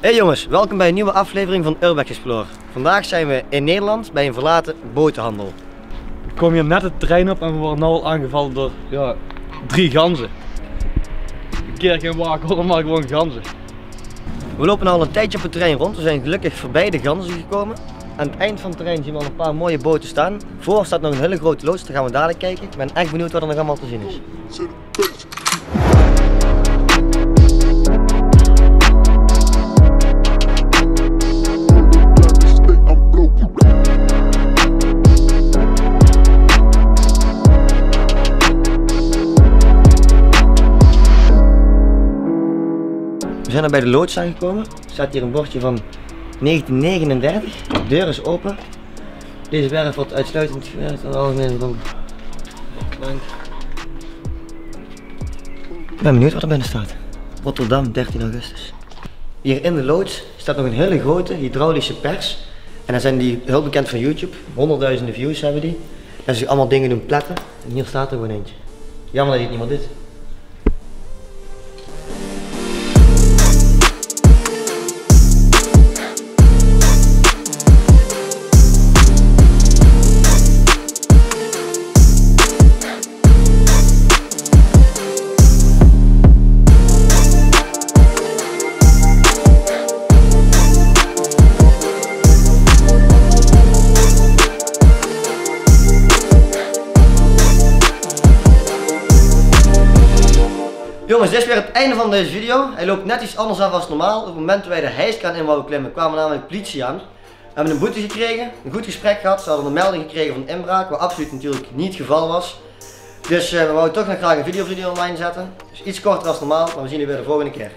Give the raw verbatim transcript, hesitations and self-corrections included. Hey jongens, welkom bij een nieuwe aflevering van Urbex Explorer. Vandaag zijn we in Nederland bij een verlaten botenhandel. Ik kom hier net de trein op en we worden nu al aangevallen door ja, drie ganzen. Een keer geen waken, allemaal gewoon ganzen. We lopen al een tijdje op het terrein rond, we zijn gelukkig voorbij de ganzen gekomen. Aan het eind van het terrein zien we al een paar mooie boten staan. Voor staat nog een hele grote loods, daar gaan we dadelijk kijken. Ik ben echt benieuwd wat er nog allemaal te zien is. We zijn er bij de loods aangekomen. Er staat hier een bordje van negentien negenendertig. De deur is open. Deze werf wordt uitsluitend gewerkt aan de algemene belangen. Ik ben benieuwd wat er binnen staat. Rotterdam, dertien augustus. Hier in de loods staat nog een hele grote hydraulische pers. En daar zijn die heel bekend van YouTube. Honderdduizenden views hebben die. Dat ze allemaal dingen doen platten. En hier staat er gewoon eentje. Jammer dat je het niet meer doet. Jongens, dit is weer het einde van deze video. Hij loopt net iets anders af als normaal. Op het moment dat wij de hijskraan in wouden klimmen, kwamen namelijk politie aan. We hebben een boete gekregen, een goed gesprek gehad. Ze hadden een melding gekregen van inbraak, wat absoluut natuurlijk niet het geval was. Dus uh, we wouden toch nog graag een video, video online zetten. Dus iets korter als normaal, maar we zien jullie weer de volgende keer.